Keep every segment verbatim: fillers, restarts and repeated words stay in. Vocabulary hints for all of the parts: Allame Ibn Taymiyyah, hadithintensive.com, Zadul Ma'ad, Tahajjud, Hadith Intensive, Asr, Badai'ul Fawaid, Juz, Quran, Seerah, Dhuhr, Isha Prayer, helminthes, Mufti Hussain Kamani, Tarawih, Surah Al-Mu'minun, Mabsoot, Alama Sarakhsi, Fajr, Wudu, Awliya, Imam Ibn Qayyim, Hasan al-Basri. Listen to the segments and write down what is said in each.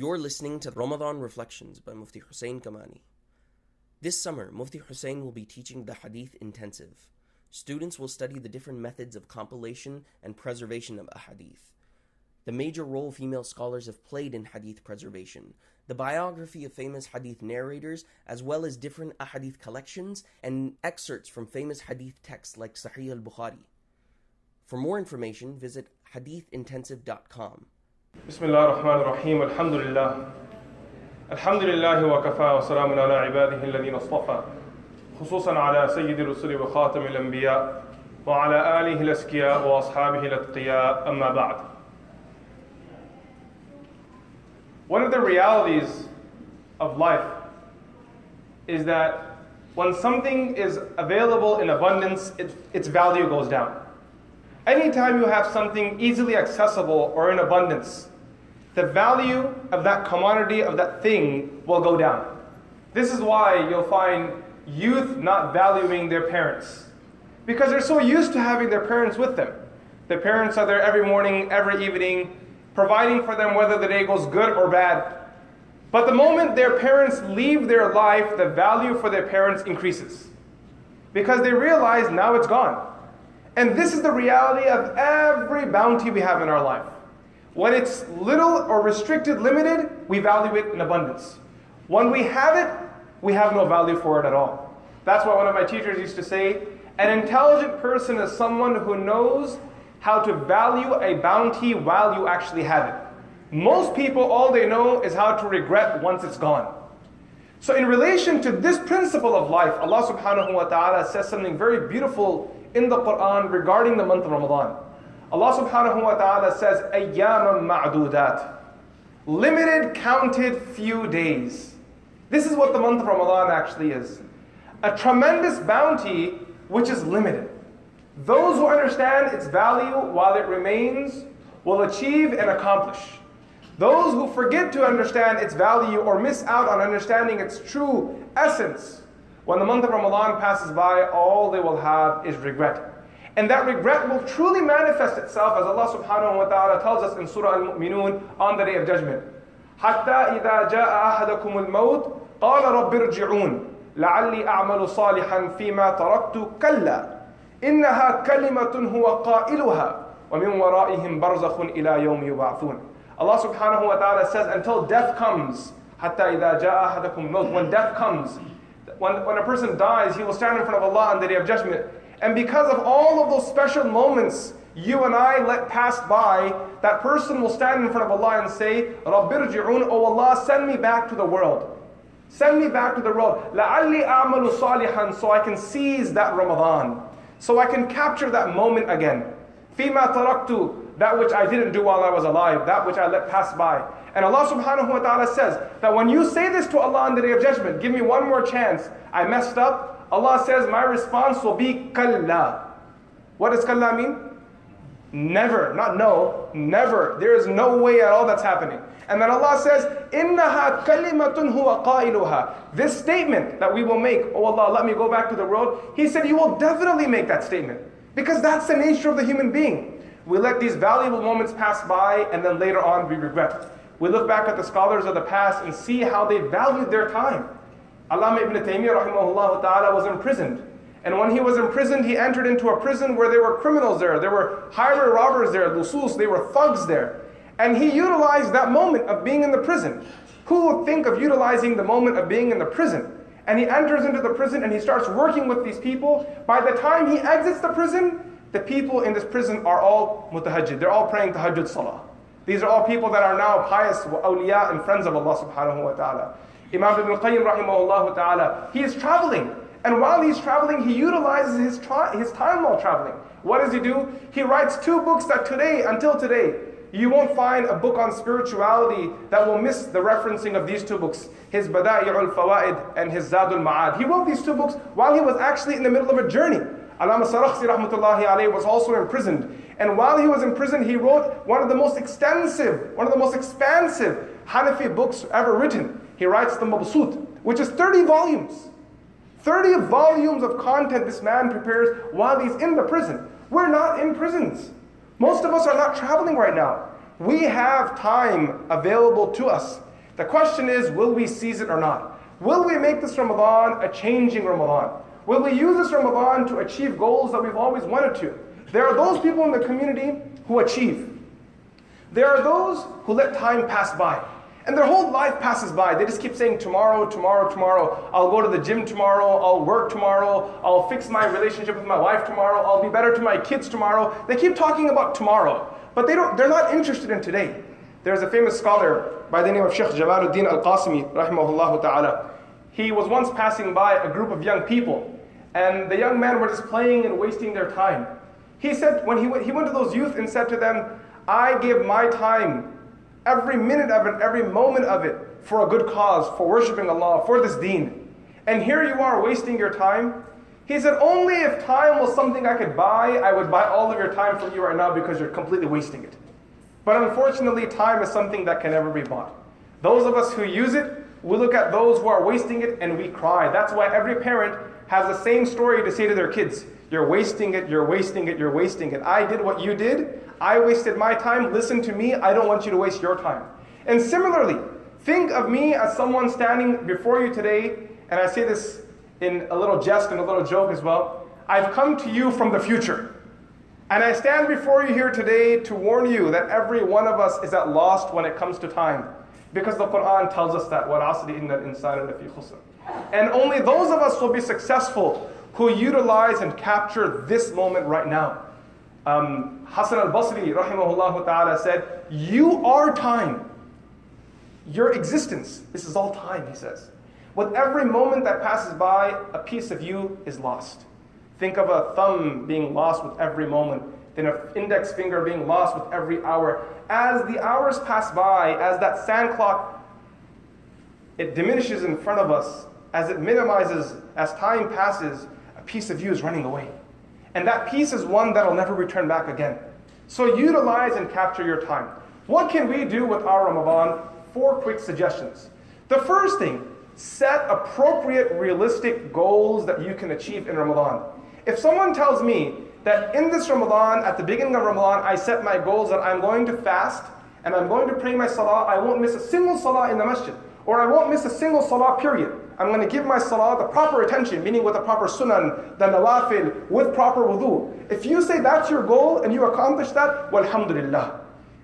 You're listening to Ramadan Reflections by Mufti Hussain Kamani. This summer, Mufti Hussain will be teaching the Hadith Intensive. Students will study the different methods of compilation and preservation of a hadith, the major role female scholars have played in hadith preservation, the biography of famous hadith narrators, as well as different ahadith collections and excerpts from famous hadith texts like Sahih al-Bukhari. For more information, visit hadith intensive dot com. Bismillah ar-Rahman ar-Rahim, alhamdulillah. Alhamdulillah wa kafa wa salamun ala ibadihi alladhina astafa. Khususan ala sayyidi rusuli wa khatamil anbiya wa ala alihi al-askiya wa ashabihi al-atqiya, amma ba'd. One of the realities of life is that when something is available in abundance, it, its value goes down. Anytime you have something easily accessible or in abundance, the value of that commodity, of that thing, will go down. This is why you'll find youth not valuing their parents, because they're so used to having their parents with them. Their parents are there every morning, every evening, providing for them whether the day goes good or bad. But the moment their parents leave their life, the value for their parents increases, because they realize now it's gone. And this is the reality of every bounty we have in our life. When it's little or restricted, limited, we value it in abundance. When we have it, we have no value for it at all. That's why one of my teachers used to say, an intelligent person is someone who knows how to value a bounty while you actually have it. Most people, all they know is how to regret once it's gone. So in relation to this principle of life, Allah subhanahu wa ta'ala says something very beautiful in the Quran regarding the month of Ramadan. Allah subhanahu wa ta'ala says, أَيَّامًا مَعْدُودَاتٍ, limited, counted, few days. This is what the month of Ramadan actually is. A tremendous bounty which is limited. Those who understand its value while it remains will achieve and accomplish. Those who forget to understand its value or miss out on understanding its true essence, when the month of Ramadan passes by, all they will have is regret. And that regret will truly manifest itself, as Allah subhanahu wa ta'ala tells us in Surah Al-Mu'minun, on the Day of Judgment. حَتَّى إِذَا جَاءَ أَحَدَكُمُ الْمَوْتِ قَالَ رَبِّ ارْجِعُونِ لَعَلِّي أَعْمَلُ صَالِحًا فِيمَا تَرَكْتُ كَلَّا إِنَّهَا كَلِمَةٌ هُوَ قَائِلُهَا وَمِنْ وَرَائِهِمْ بَرْزَخٌ إِلَى يَوْمِ يُبْعَثُونَ. Allah subhanahu wa ta'ala says, until death comes, حَتَّى إِذَا جَاءَ أَحَدَكُمُ الْمَوْتِ, when death comes, When, when a person dies, he will stand in front of Allah on the Day of Judgment. And because of all of those special moments you and I let pass by, that person will stand in front of Allah and say, Rabbir ji'un, O Allah, send me back to the world. Send me back to the world. لَعَلِّي أَعْمَلُ صَالِحًا, so I can seize that Ramadan, so I can capture that moment again. فِيمَا تَرَكْتُ, that which I didn't do while I was alive, that which I let pass by. And Allah subhanahu wa ta'ala says that when you say this to Allah on the Day of Judgment, give me one more chance, I messed up, Allah says my response will be kalla. What does kalla mean? Never, not no, never. There is no way at all that's happening. And then Allah says, innaha kalimatun huwa qailuha. This statement that we will make, oh Allah, let me go back to the world, He said you will definitely make that statement, because that's the nature of the human being. We let these valuable moments pass by, and then later on we regret. We look back at the scholars of the past and see how they valued their time. Allame Ibn Taymiyyah rahimahullah ta'ala was imprisoned. And when he was imprisoned, he entered into a prison where there were criminals there. There were highway robbers there, lusus, they were thugs there. And he utilized that moment of being in the prison. Who would think of utilizing the moment of being in the prison? And he enters into the prison and he starts working with these people. By the time he exits the prison, the people in this prison are all mutahajjid. They're all praying tahajjud salah. These are all people that are now pious awliya and friends of Allah subhanahu wa ta'ala. Imam Ibn Qayyim rahimahullah ta'ala, he is traveling. And while he's traveling, he utilizes his, his time while traveling. What does he do? He writes two books that today, until today, you won't find a book on spirituality that will miss the referencing of these two books. His Badai'ul Fawaid and his Zadul Ma'ad. He wrote these two books while he was actually in the middle of a journey. Alama Sarakhsi rahmatullahi alayhi was also imprisoned. And while he was in prison, he wrote one of the most extensive, one of the most expansive Hanafi books ever written. He writes the Mabsoot, which is thirty volumes. thirty volumes of content this man prepares while he's in the prison. We're not in prisons. Most of us are not traveling right now. We have time available to us. The question is, will we seize it or not? Will we make this Ramadan a changing Ramadan? Will we use this Ramadan to achieve goals that we've always wanted to? There are those people in the community who achieve. There are those who let time pass by. And their whole life passes by. They just keep saying, tomorrow, tomorrow, tomorrow. I'll go to the gym tomorrow. I'll work tomorrow. I'll fix my relationship with my wife tomorrow. I'll be better to my kids tomorrow. They keep talking about tomorrow. But they don't, they're not interested in today. There's a famous scholar by the name of Sheikh Jamaluddin Al-Qasimi, rahimahullah ta'ala. He was once passing by a group of young people. And the young men were just playing and wasting their time. He said, when he went, he went to those youth and said to them, I give my time, every minute of it, every moment of it, for a good cause, for worshipping Allah, for this deen. And here you are wasting your time. He said, only if time was something I could buy, I would buy all of your time for you right now because you're completely wasting it. But unfortunately, time is something that can never be bought. Those of us who use it, we look at those who are wasting it and we cry. That's why every parent has the same story to say to their kids. You're wasting it, you're wasting it, you're wasting it. I did what you did. I wasted my time. Listen to me. I don't want you to waste your time. And similarly, think of me as someone standing before you today, and I say this in a little jest and a little joke as well. I've come to you from the future. And I stand before you here today to warn you that every one of us is at lost when it comes to time. Because the Quran tells us that, وَالْعَصْرِ إِنَّ الْإِنسَانَ لَفِي خُسْرٍ. And only those of us will be successful who utilize and capture this moment right now. Um, Hasan al-Basri, rahimahullah ta'ala, said, you are time. Your existence, this is all time, he says. With every moment that passes by, a piece of you is lost. Think of a thumb being lost with every moment, then an index finger being lost with every hour. As the hours pass by, as that sand clock, it diminishes in front of us, as it minimizes, as time passes, a piece of you is running away. And that piece is one that will never return back again. So utilize and capture your time. What can we do with our Ramadan? Four quick suggestions. The first thing, set appropriate, realistic goals that you can achieve in Ramadan. If someone tells me that in this Ramadan, at the beginning of Ramadan, I set my goals that I'm going to fast, and I'm going to pray my salah, I won't miss a single salah in the masjid. Or I won't miss a single salah, period. I'm going to give my salah the proper attention, meaning with the proper sunan, the nawafil, with proper wudu. If you say that's your goal and you accomplish that, walhamdulillah.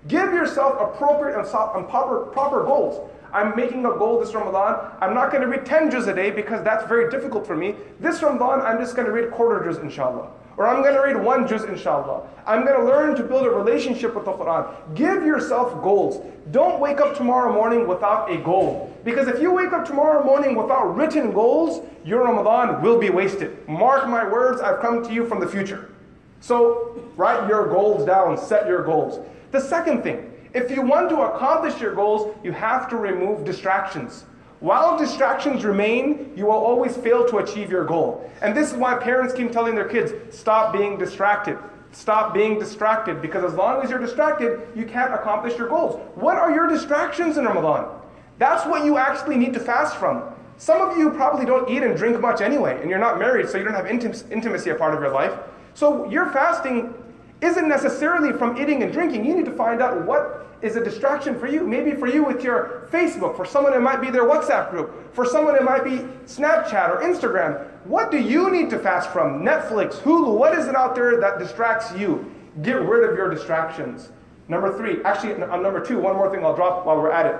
Give yourself appropriate and proper, proper goals. I'm making a goal this Ramadan. I'm not going to read ten juz a day because that's very difficult for me. This Ramadan, I'm just going to read quarter juz, inshallah. Or I'm going to read one juz, inshallah. I'm going to learn to build a relationship with the Quran. Give yourself goals. Don't wake up tomorrow morning without a goal. Because if you wake up tomorrow morning without written goals, your Ramadan will be wasted. Mark my words, I've come to you from the future. So write your goals down, set your goals. The second thing, if you want to accomplish your goals, you have to remove distractions. While distractions remain, you will always fail to achieve your goal. And this is why parents keep telling their kids, stop being distracted. Stop being distracted, because as long as you're distracted, you can't accomplish your goals. What are your distractions in Ramadan? That's what you actually need to fast from. Some of you probably don't eat and drink much anyway, and you're not married, so you don't have intim- intimacy a part of your life. So your fasting isn't necessarily from eating and drinking. You need to find out what is a distraction for you. Maybe for you with your Facebook, for someone it might be their WhatsApp group, for someone it might be Snapchat or Instagram. What do you need to fast from? Netflix, Hulu, what is it out there that distracts you? Get rid of your distractions. Number three, actually on number two, one more thing I'll drop while we're at it.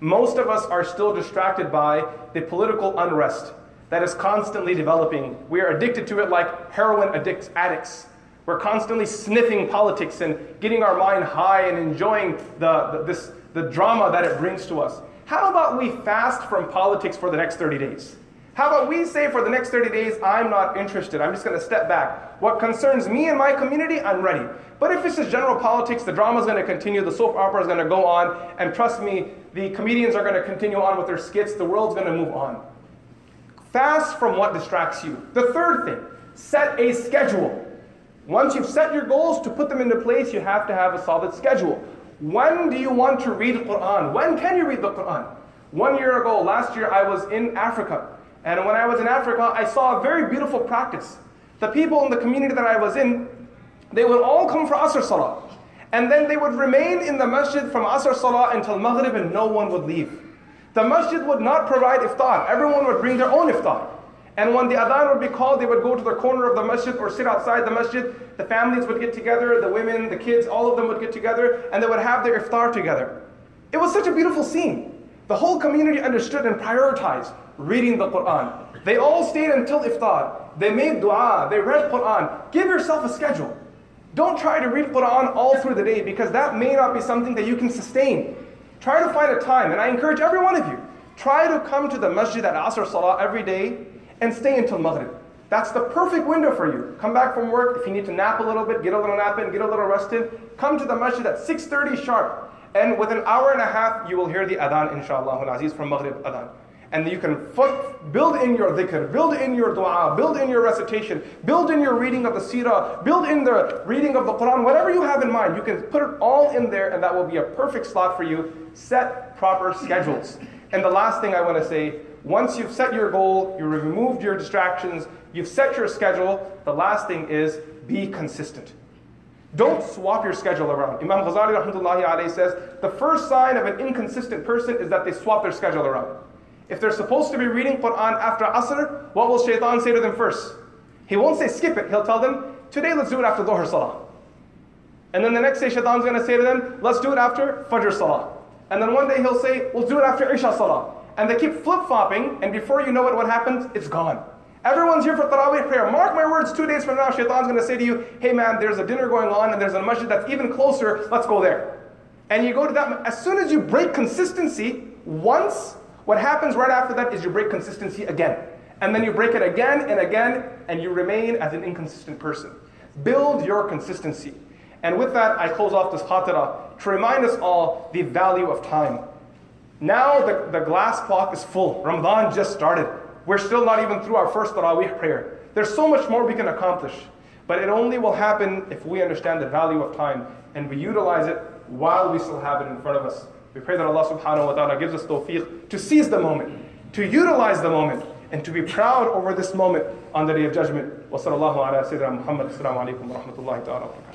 Most of us are still distracted by the political unrest that is constantly developing. We are addicted to it like heroin addicts, addicts. We're constantly sniffing politics and getting our mind high and enjoying the, the, this, the drama that it brings to us. How about we fast from politics for the next thirty days? How about we say for the next thirty days, I'm not interested. I'm just going to step back. What concerns me and my community, I'm ready. But if it's just general politics, the drama is going to continue, the soap opera is going to go on, and trust me, the comedians are going to continue on with their skits. The world's going to move on. Fast from what distracts you. The third thing, set a schedule. Once you've set your goals, to put them into place, you have to have a solid schedule. When do you want to read Quran? When can you read the Quran? One year ago, last year, I was in Africa. And when I was in Africa, I saw a very beautiful practice. The people in the community that I was in, they would all come for Asr Salah. and then they would remain in the masjid from Asr Salah until Maghrib, and no one would leave. The masjid would not provide iftar. Everyone would bring their own iftar. And when the adhan would be called, they would go to the corner of the masjid or sit outside the masjid. The families would get together, the women, the kids, all of them would get together, and they would have their iftar together. It was such a beautiful scene. The whole community understood and prioritized reading the Quran. They all stayed until iftar. They made dua, they read Quran. Give yourself a schedule. Don't try to read Quran all through the day, because that may not be something that you can sustain. Try to find a time, and I encourage every one of you, try to come to the masjid at Asr Salah every day and stay until Maghrib. That's the perfect window for you. Come back from work, if you need to nap a little bit, get a little nap in, get a little rested, come to the masjid at six thirty sharp, and with an hour and a half, you will hear the adhan, inshallah al-aziz, from Maghrib adhan. And you can build in your dhikr, build in your dua, build in your recitation, build in your reading of the seerah, build in the reading of the Quran, whatever you have in mind, you can put it all in there, and that will be a perfect slot for you. Set proper schedules. And the last thing I want to say, once you've set your goal, you've removed your distractions, you've set your schedule, the last thing is be consistent. Don't swap your schedule around. Imam Ghazali rahmatullahi alayhi says, the first sign of an inconsistent person is that they swap their schedule around. If they're supposed to be reading Quran after Asr, what will Shaitan say to them first? He won't say skip it. He'll tell them, today let's do it after Dhuhr Salah. And then the next day Shaitan's going to say to them, let's do it after Fajr Salah. And then one day he'll say, we'll do it after Isha Salah. And they keep flip-flopping, and before you know it, what happens? It's gone. Everyone's here for Tarawih prayer. Mark my words, two days from now, Shaitan's going to say to you, hey man, there's a dinner going on, and there's a masjid that's even closer, let's go there. And you go to that. As soon as you break consistency once, what happens right after that is you break consistency again. And then you break it again and again, and you remain as an inconsistent person. Build your consistency. And with that, I close off this khatira to remind us all the value of time. Now the, the glass clock is full. Ramadan just started. We're still not even through our first Tarawih prayer. There's so much more we can accomplish. But it only will happen if we understand the value of time and we utilize it while we still have it in front of us. We pray that Allah subhanahu wa ta'ala gives us tawfiq to seize the moment, to utilize the moment, and to be proud over this moment on the Day of Judgment. Wa sallallahu ala sayyidina Muhammad. Assalamu alaikum wa rahmatullahi ta'ala.